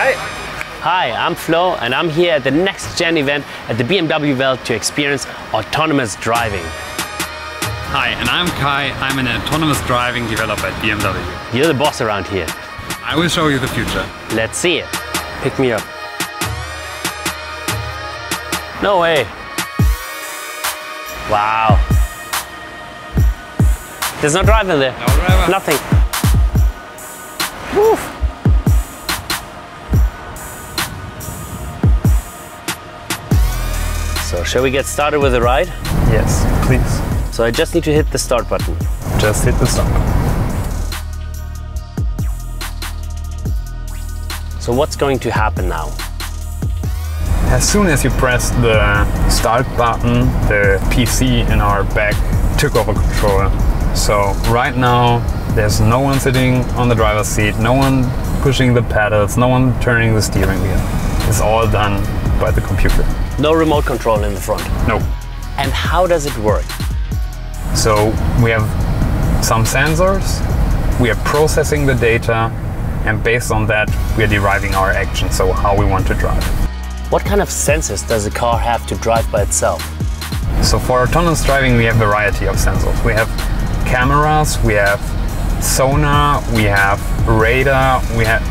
Hi. Hi, I'm Flo and I'm here at the NEXTGen event at the BMW Welt to experience autonomous driving. Hi, and I'm Kai. I'm an autonomous driving developer at BMW. You're the boss around here. I will show you the future. Let's see it. Pick me up. No way. Wow. There's no driver there. No driver. Nothing. Woof. So, shall we get started with the ride? Yes, please. So I just need to hit the start button. Just hit the start button. So what's going to happen now? As soon as you press the start button, the PC in our back took over control. So right now, there's no one sitting on the driver's seat, no one pushing the pedals, no one turning the steering wheel. It's all done by the computer. No remote control in the front? No. And how does it work? So we have some sensors, we are processing the data, and based on that, we are deriving our action, so how we want to drive. What kind of sensors does a car have to drive by itself? So for autonomous driving, we have a variety of sensors. We have cameras, we have sonar, we have radar, we have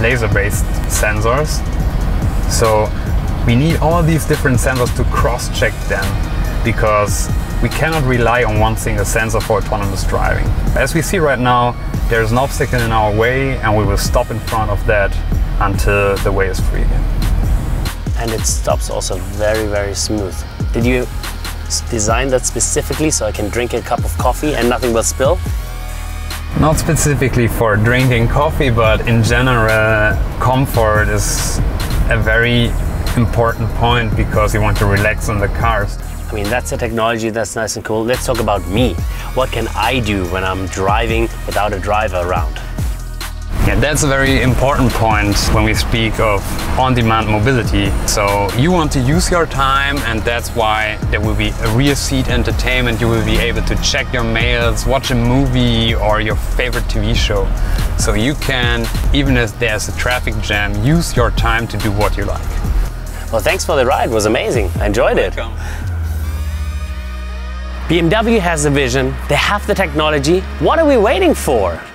laser-based sensors. So we need all these different sensors to cross-check them, because we cannot rely on one single sensor for autonomous driving. As we see right now, there is an obstacle in our way, and we will stop in front of that until the way is free again. And it stops also very, very smooth. Did you design that specifically so I can drink a cup of coffee and nothing will spill? Not specifically for drinking coffee, but in general, comfort is a very important point because you want to relax in the cars. I mean, that's a technology that's nice and cool. Let's talk about me. What can I do when I'm driving without a driver around? Yeah, that's a very important point when we speak of on-demand mobility. So you want to use your time, and that's why there will be a rear seat entertainment. You will be able to check your mails, watch a movie or your favorite TV show. So you can, even if there's a traffic jam, use your time to do what you like. Well, thanks for the ride. It was amazing. I enjoyed it. Welcome. BMW has a vision. They have the technology. What are we waiting for?